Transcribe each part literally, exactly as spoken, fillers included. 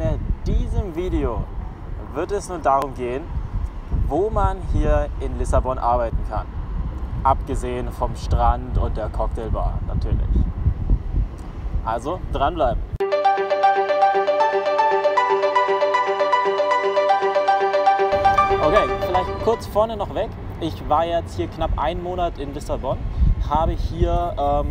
In diesem Video wird es nun darum gehen, wo man hier in Lissabon arbeiten kann. Abgesehen vom Strand und der Cocktailbar natürlich. Also dranbleiben! Okay, vielleicht kurz vorne noch weg. Ich war jetzt hier knapp einen Monat in Lissabon, habe hier ähm,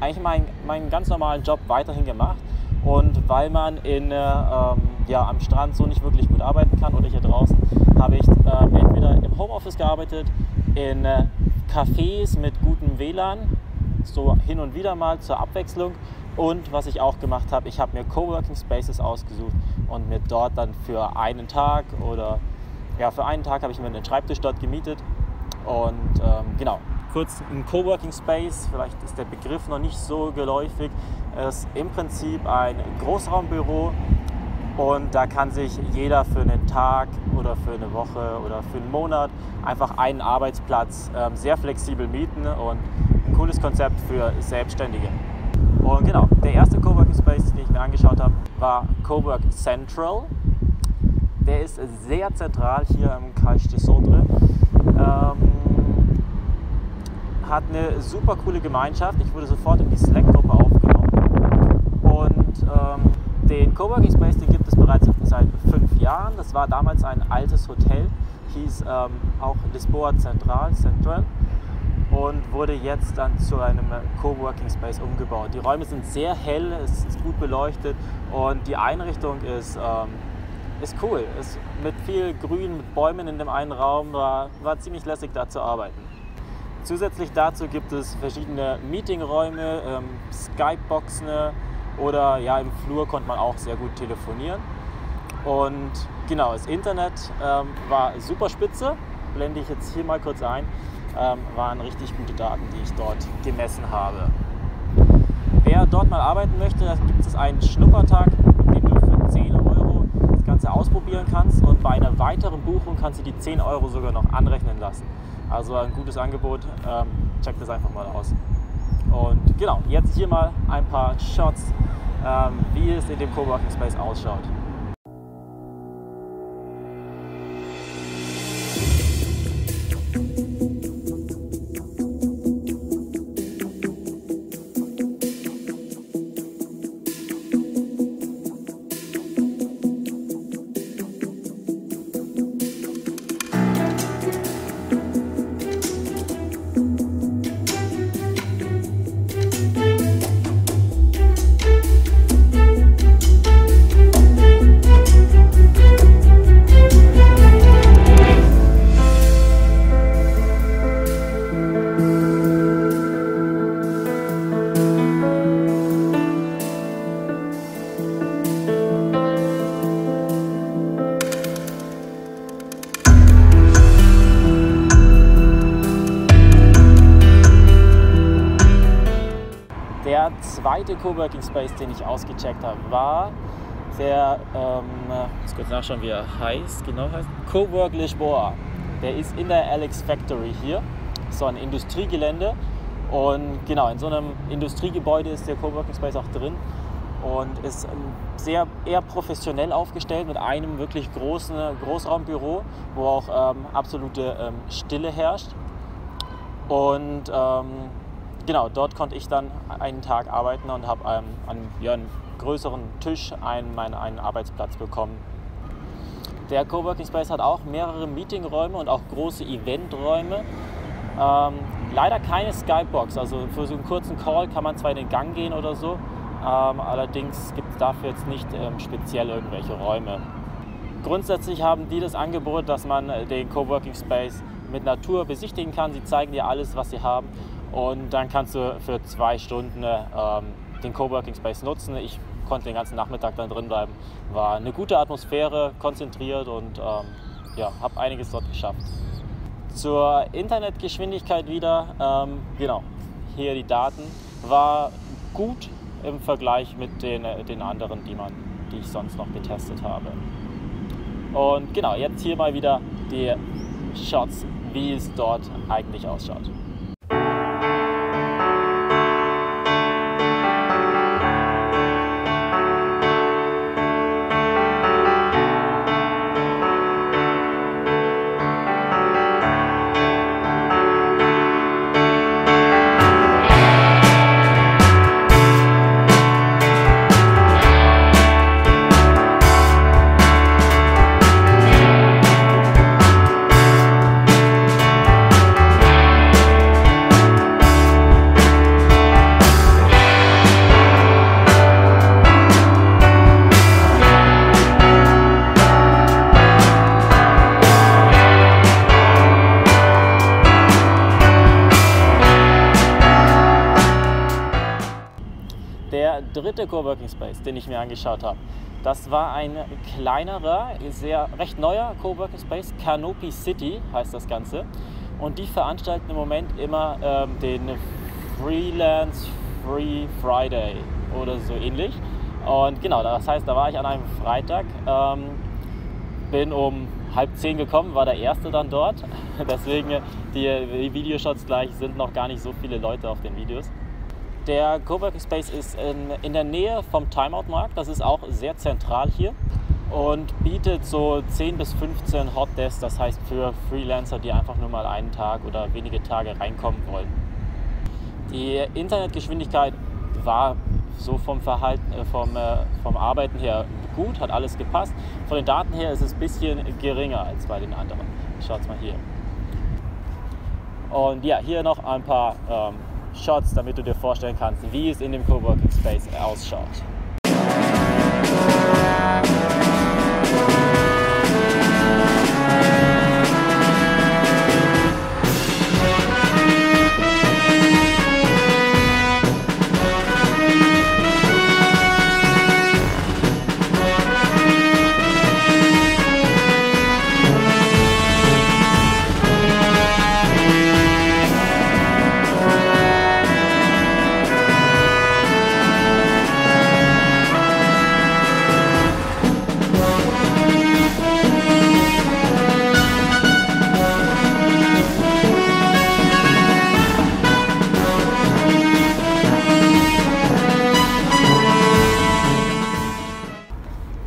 eigentlich meinen, meinen ganz normalen Job weiterhin gemacht. Und weil man in, äh, ähm, ja, am Strand so nicht wirklich gut arbeiten kann oder hier draußen, habe ich äh, entweder im Homeoffice gearbeitet, in äh, Cafés mit gutem W L A N, so hin und wieder mal zur Abwechslung. Und was ich auch gemacht habe, ich habe mir Coworking Spaces ausgesucht und mir dort dann für einen Tag oder ja, für einen Tag habe ich mir einen Schreibtisch dort gemietet. Und ähm, genau, kurz ein Coworking Space, vielleicht ist der Begriff noch nicht so geläufig, ist im Prinzip ein Großraumbüro und da kann sich jeder für einen Tag oder für eine Woche oder für einen Monat einfach einen Arbeitsplatz ähm, sehr flexibel mieten und ein cooles Konzept für Selbstständige. Und genau, der erste Coworking Space, den ich mir angeschaut habe, war Cowork Central. Der ist sehr zentral hier im Cais do Sodré. Ähm, hat eine super coole Gemeinschaft. Ich wurde sofort in die Slack-Gruppe aufgenommen. Und ähm, den Coworking Space, den gibt es bereits seit fünf Jahren. Das war damals ein altes Hotel, hieß ähm, auch Lisboa Central, Central und wurde jetzt dann zu einem Coworking Space umgebaut. Die Räume sind sehr hell, es ist gut beleuchtet und die Einrichtung ist ähm, Ist cool, ist mit viel Grün, mit Bäumen in dem einen Raum, war, war ziemlich lässig da zu arbeiten. Zusätzlich dazu gibt es verschiedene Meetingräume, ähm, Skype-Boxen oder ja, im Flur konnte man auch sehr gut telefonieren. Und genau, das Internet ähm, war super spitze, blende ich jetzt hier mal kurz ein, ähm, waren richtig gute Daten, die ich dort gemessen habe. Wer dort mal arbeiten möchte, da gibt es einen Schnuppertag, den du für zehn Euro Ganze ausprobieren kannst und bei einer weiteren Buchung kannst du die zehn Euro sogar noch anrechnen lassen. Also ein gutes Angebot, ähm, check das einfach mal aus. Und genau, jetzt hier mal ein paar Shots, ähm, wie es in dem Coworking Space ausschaut. Der zweite Coworking Space, den ich ausgecheckt habe, war der, ähm, ich muss kurz nachschauen, wie er heißt, genau heißt, Coworklisboa. Der ist in der LxFactory hier, so ein Industriegelände und genau, in so einem Industriegebäude ist der Coworking Space auch drin und ist sehr eher professionell aufgestellt mit einem wirklich großen Großraumbüro, wo auch ähm, absolute ähm, Stille herrscht und ähm, genau, dort konnte ich dann einen Tag arbeiten und habe ähm, an ja, einem größeren Tisch einen, meinen, einen Arbeitsplatz bekommen. Der Coworking Space hat auch mehrere Meetingräume und auch große Eventräume. Ähm, leider keine Skybox, also für so einen kurzen Call kann man zwar in den Gang gehen oder so, ähm, allerdings gibt es dafür jetzt nicht ähm, speziell irgendwelche Räume. Grundsätzlich haben die das Angebot, dass man den Coworking Space mit Natur besichtigen kann. Sie zeigen dir alles, was sie haben. Und dann kannst du für zwei Stunden ähm, den Coworking Space nutzen. Ich konnte den ganzen Nachmittag dann drin bleiben. War eine gute Atmosphäre, konzentriert und ähm, ja, habe einiges dort geschafft. Zur Internetgeschwindigkeit wieder, ähm, genau, hier die Daten, war gut im Vergleich mit den, den anderen, die, man, die ich sonst noch getestet habe. Und genau, jetzt hier mal wieder die Shots, wie es dort eigentlich ausschaut. Der dritte Coworking Space, den ich mir angeschaut habe, das war ein kleinerer, sehr recht neuer Coworking Space, Canopy City heißt das Ganze. Und die veranstalten im Moment immer ähm, den Freelance Free Friday oder so ähnlich. Und genau, das heißt, da war ich an einem Freitag, ähm, bin um halb zehn gekommen, war der erste dann dort. Deswegen die Videoshots gleich, sind noch gar nicht so viele Leute auf den Videos. Der Coworking Space ist in, in der Nähe vom Timeout-Markt, das ist auch sehr zentral hier und bietet so zehn bis fünfzehn Hotdesks, das heißt für Freelancer, die einfach nur mal einen Tag oder wenige Tage reinkommen wollen. Die Internetgeschwindigkeit war so vom Verhalten, äh, vom, äh, vom Arbeiten her gut, hat alles gepasst. Von den Daten her ist es ein bisschen geringer als bei den anderen. Schaut's mal hier. Und ja, hier noch ein paar ähm, Shots, damit du dir vorstellen kannst, wie es in dem Coworking Space ausschaut.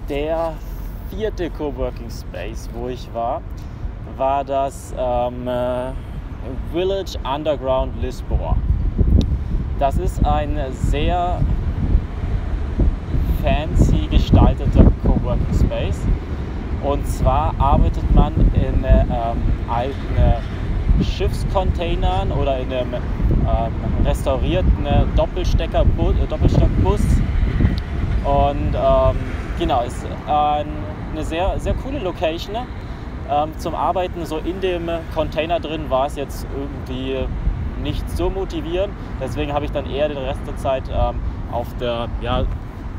Der vierte Coworking Space, wo ich war, war das ähm, Village Underground Lisboa. Das ist ein sehr fancy gestalteter Coworking Space. Und zwar arbeitet man in ähm, alten Schiffscontainern oder in einem ähm, restaurierten Doppelstecker-Doppelstockbus. Und ähm, genau, ist eine sehr, sehr coole Location zum Arbeiten. So in dem Container drin war es jetzt irgendwie nicht so motivierend. Deswegen habe ich dann eher den Rest der Zeit auf der, ja,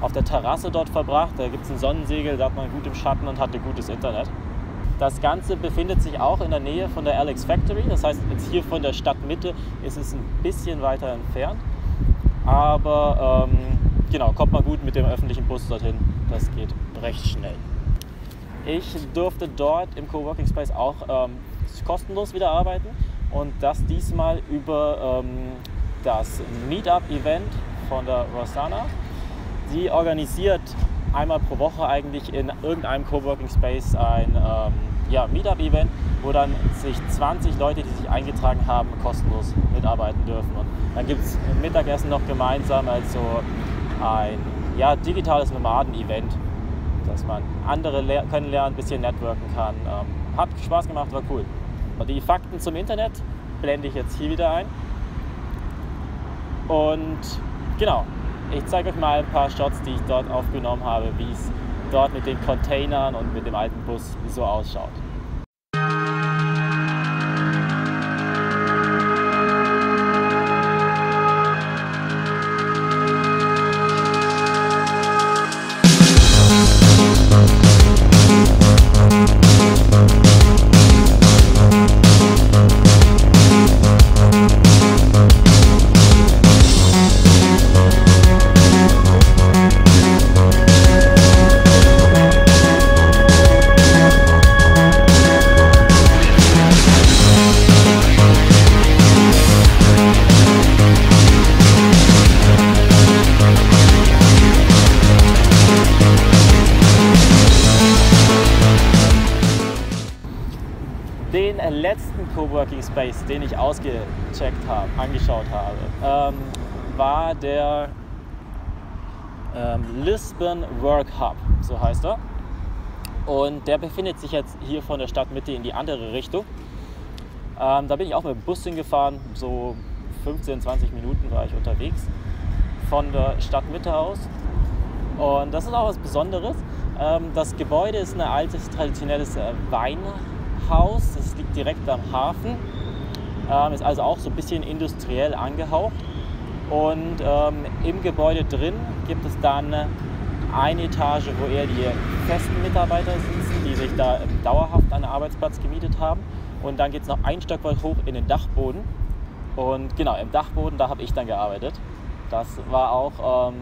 auf der Terrasse dort verbracht. Da gibt es einen Sonnensegel, da hat man gut im Schatten und hatte gutes Internet. Das Ganze befindet sich auch in der Nähe von der LxFactory. Das heißt, jetzt hier von der Stadtmitte ist es ein bisschen weiter entfernt. Aber ähm, genau, kommt man gut mit dem öffentlichen Bus dorthin. Das geht recht schnell. Ich durfte dort im Coworking Space auch ähm, kostenlos wieder arbeiten und das diesmal über ähm, das Meetup-Event von der Rosana. Sie organisiert einmal pro Woche eigentlich in irgendeinem Coworking Space ein ähm, ja, Meetup-Event, wo dann sich zwanzig Leute, die sich eingetragen haben, kostenlos mitarbeiten dürfen. Und dann gibt es Mittagessen noch gemeinsam, also ein ja, digitales Nomaden-Event, dass man andere kennenlernen, ein bisschen networken kann. Ähm, hat Spaß gemacht, war cool. Die Fakten zum Internet blende ich jetzt hier wieder ein. Und genau, ich zeige euch mal ein paar Shots, die ich dort aufgenommen habe, wie es dort mit den Containern und mit dem alten Bus so ausschaut. Den letzten Coworking Space, den ich ausgecheckt habe, angeschaut habe, ähm, war der ähm, Lisbon Work Hub, so heißt er. Und der befindet sich jetzt hier von der Stadtmitte in die andere Richtung. Ähm, da bin ich auch mit dem Bus hingefahren, so fünfzehn, zwanzig Minuten war ich unterwegs von der Stadtmitte aus. Und das ist auch was Besonderes. Ähm, das Gebäude ist ein altes, traditionelles äh, Weinhaus. Haus, das liegt direkt am Hafen, ähm, ist also auch so ein bisschen industriell angehaucht Und ähm, im Gebäude drin gibt es dann eine Etage, wo eher die festen Mitarbeiter sitzen, die sich da dauerhaft einen Arbeitsplatz gemietet haben. Und dann geht es noch ein Stockwerk hoch in den Dachboden. Und genau, im Dachboden, da habe ich dann gearbeitet. Das war auch ähm,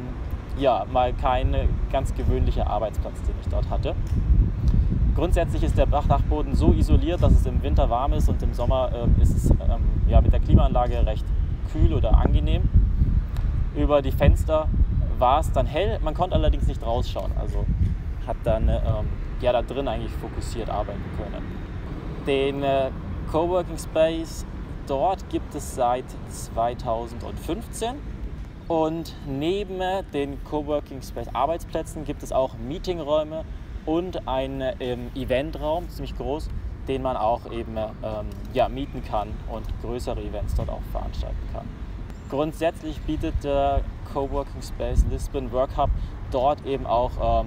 ja, mal kein ganz gewöhnlicher Arbeitsplatz, den ich dort hatte. Grundsätzlich ist der Dachboden so isoliert, dass es im Winter warm ist und im Sommer ähm, ist es ähm, ja, mit der Klimaanlage recht kühl oder angenehm. Über die Fenster war es dann hell, man konnte allerdings nicht rausschauen, also hat dann ähm, ja, da drin eigentlich fokussiert arbeiten können. Den äh, Coworking Space dort gibt es seit zweitausendfünfzehn. Und neben den Coworking Space Arbeitsplätzen gibt es auch Meetingräume und einen ähm, Eventraum, ziemlich groß, den man auch eben ähm, ja, mieten kann und größere Events dort auch veranstalten kann. Grundsätzlich bietet der Coworking Space Lisbon Work Hub dort eben auch ähm,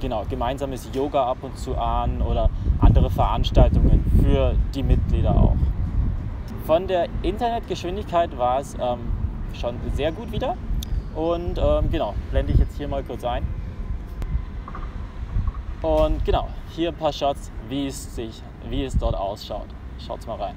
genau, gemeinsames Yoga ab und zu an oder andere Veranstaltungen für die Mitglieder auch. Von der Internetgeschwindigkeit war es ähm, schon sehr gut wieder und ähm, genau, blende ich jetzt hier mal kurz ein. Und genau, hier ein paar Shots, wie es, sich, wie es dort ausschaut. Schaut's mal rein.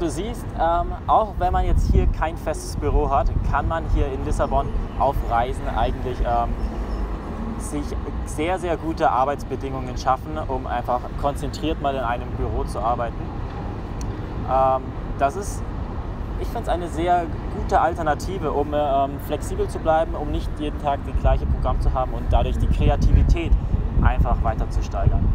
Du siehst, ähm, auch wenn man jetzt hier kein festes Büro hat, kann man hier in Lissabon auf Reisen eigentlich ähm, sich sehr, sehr gute Arbeitsbedingungen schaffen, um einfach konzentriert mal in einem Büro zu arbeiten. Ähm, das ist, ich finde es eine sehr gute Alternative, um ähm, flexibel zu bleiben, um nicht jeden Tag das gleiche Programm zu haben und dadurch die Kreativität einfach weiter zu steigern.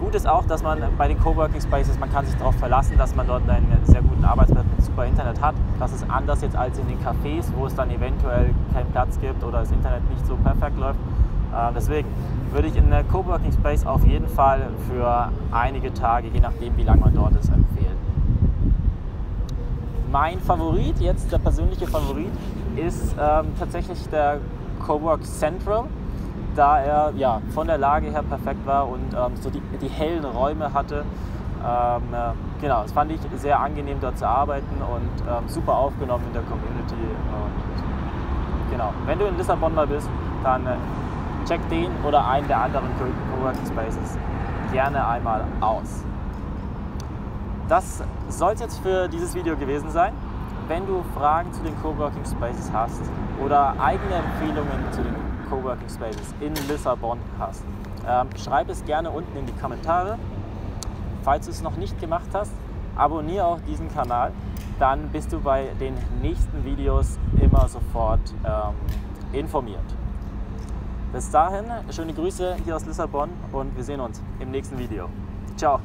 Gut ist auch, dass man bei den Coworking Spaces, man kann sich darauf verlassen, dass man dort einen sehr guten Arbeitsplatz mit super Internet hat. Das ist anders jetzt als in den Cafés, wo es dann eventuell keinen Platz gibt oder das Internet nicht so perfekt läuft. Deswegen würde ich einen Coworking Space auf jeden Fall für einige Tage, je nachdem wie lange man dort ist, empfehlen. Mein Favorit, jetzt der persönliche Favorit, ist ähm, tatsächlich der Cowork Central. Da er ja, von der Lage her perfekt war und ähm, so die, die hellen Räume hatte. Ähm, äh, genau, das fand ich sehr angenehm, dort zu arbeiten und ähm, super aufgenommen in der Community. Und, genau, wenn du in Lissabon mal bist, dann äh, check den oder einen der anderen Coworking Spaces gerne einmal aus. Das soll es jetzt für dieses Video gewesen sein. Wenn du Fragen zu den Coworking Spaces hast oder eigene Empfehlungen zu den Coworking Spaces in Lissabon hast, ähm, schreib es gerne unten in die Kommentare. Falls du es noch nicht gemacht hast, abonniere auch diesen Kanal, dann bist du bei den nächsten Videos immer sofort ähm, informiert. Bis dahin, schöne Grüße hier aus Lissabon und wir sehen uns im nächsten Video. Ciao!